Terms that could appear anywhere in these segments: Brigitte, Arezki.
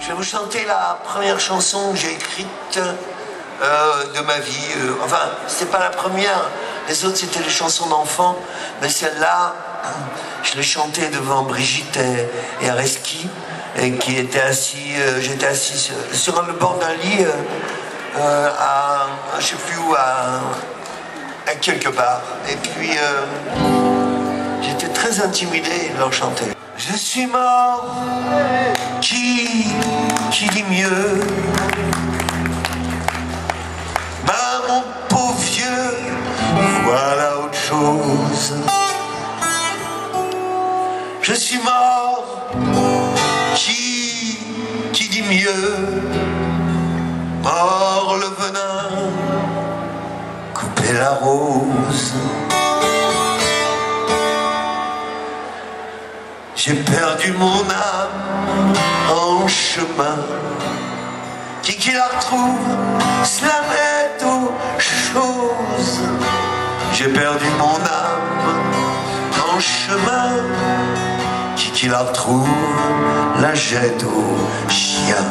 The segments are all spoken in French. Je vais vous chanter la première chanson que j'ai écrite de ma vie. Enfin, c'était pas la première. Les autres, c'était les chansons d'enfants. Mais celle-là, je l'ai chantée devant Brigitte et Arezki, qui étaient assis. J'étais assis sur le bord d'un lit, à je sais plus où, à quelque part. Et puis, j'étais très intimidé de leur chanter. Je suis mort, qui dit mieux? Ben mon pauvre vieux, voilà autre chose. Je suis mort, qui dit mieux? Mort le venin, couper la rose. J'ai perdu mon âme en chemin. Qui la retrouve, cela m'est autre chose. J'ai perdu mon âme en chemin. Qui la retrouve, la jette au chien.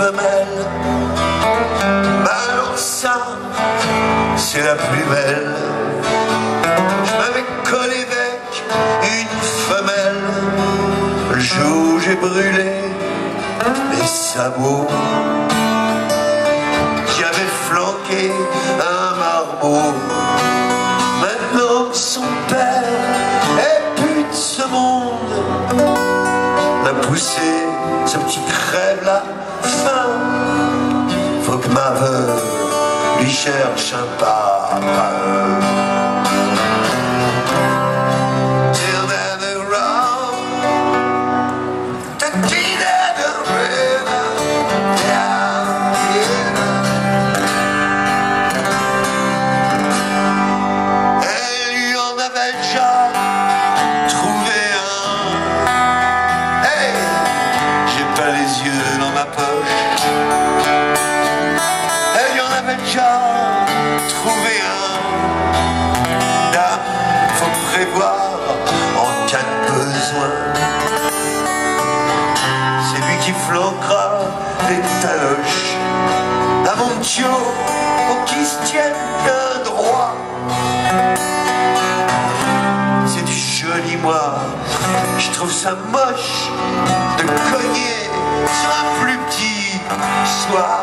Alors ça, c'est la plus belle. Je m'avais collé avec une femelle. Le jour où j'ai brûlé les sabots, j'avais flanqué un marbot. Maintenant son père est plus de ce monde. L'a poussé, ce petit crève-là, faut que ma veuve lui cherche un parrain. Till then the road, the kid at the river, down here. Elle lui en avait déjà trouvé un. Hey, j'ai pas les yeux dans ma poche. Déjà trouvé un. Dame, faut prévoir en cas de besoin. C'est lui qui flanquera les taloches. Amontio, pour qu'il se tienne bien droit. C'est du joli, moi. Je trouve ça moche de cogner sur un plus petit soir.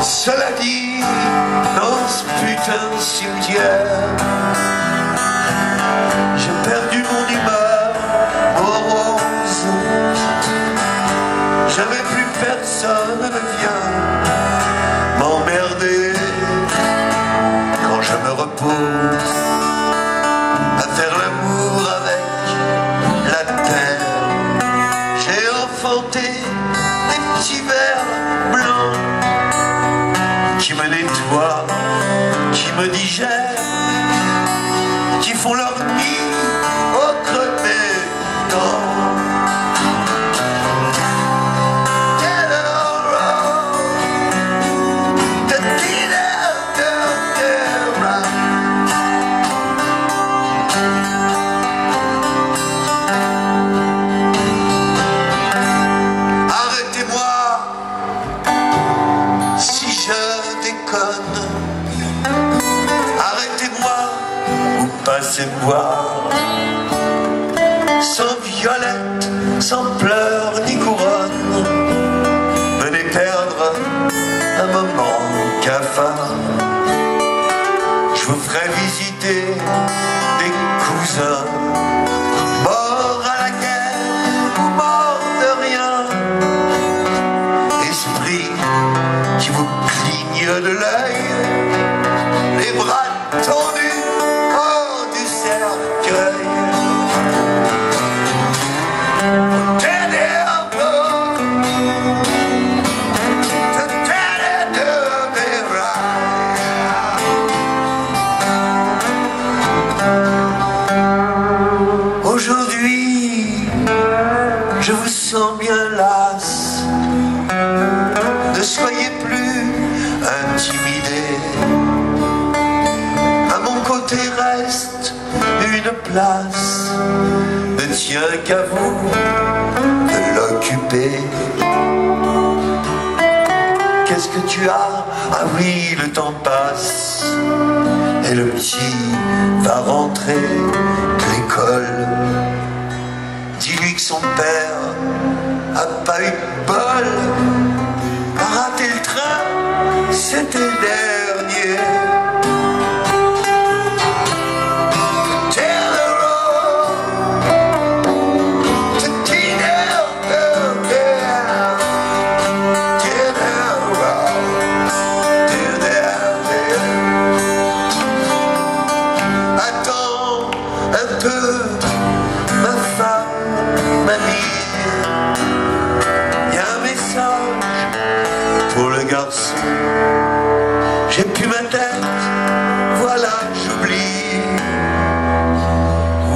Cela dit, dans ce putain de cimetière, j'ai perdu mon humeur morose. Jamais plus personne ne vient m'emmerder quand je me repose à faire l'amour avec la terre. J'ai enfanté des petits vers blancs qui me nettoient, qui me digèrent, qui font leur nid au creux des dents. Get around, the dinner, the round. Arrêtez-moi si je arrêtez-moi ou passez me voir, sans violette, sans pleurs ni couronne. Venez perdre un moment cafard. Je vous ferai visiter des cousins morts à la guerre ou morts de rien. Esprit qui vous cligne de l'œil, les bras tendus hors du cercueil. qu'à vous de l'occuper. Qu'est-ce que tu as? Ah oui, le temps passe et le petit va rentrer de l'école. Dis-lui que son père a pas eu de bol, a raté le train, c'était le dernier. J'ai plus ma tête, voilà j'oublie.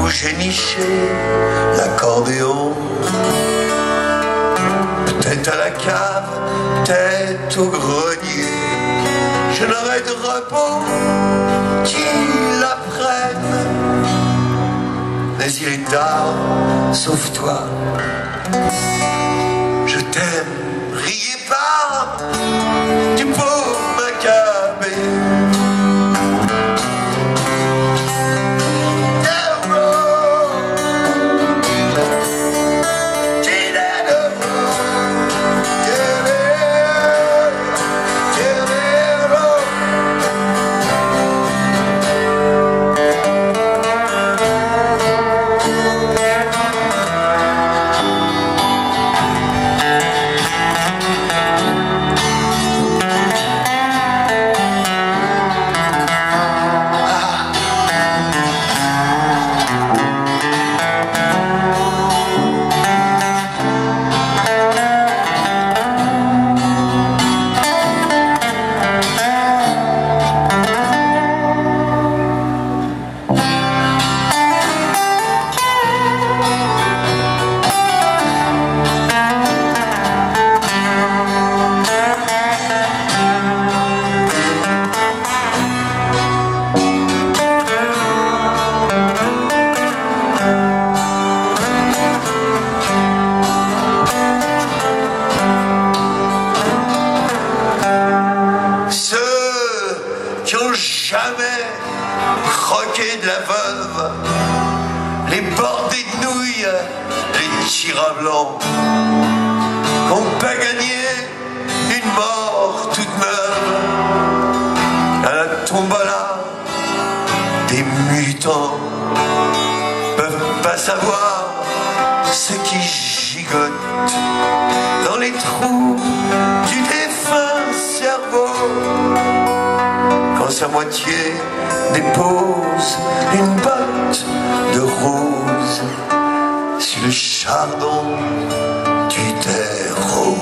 Où j'ai niché l'accordéon, peut-être à la cave, peut-être au grenier. Je n'aurai de repos qu'il l'apprenne. Mais il est tard, sauf toi, je t'aime. Riez pas du pauvre Maccabée. Croquer de la veuve, les bordées de nouilles, les chiras blancs, qu'on peut gagner une mort toute neuve. À la tombola, des mutants peuvent pas savoir ce qui gigote dans les trous du défunt cerveau. Sa moitié dépose une botte de rose sur le chardon du terreau.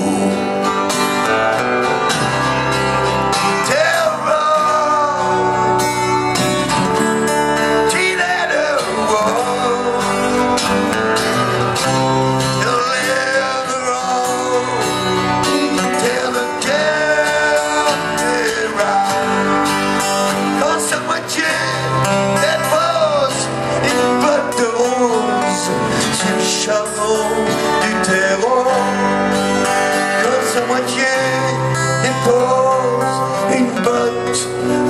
Dépose une botte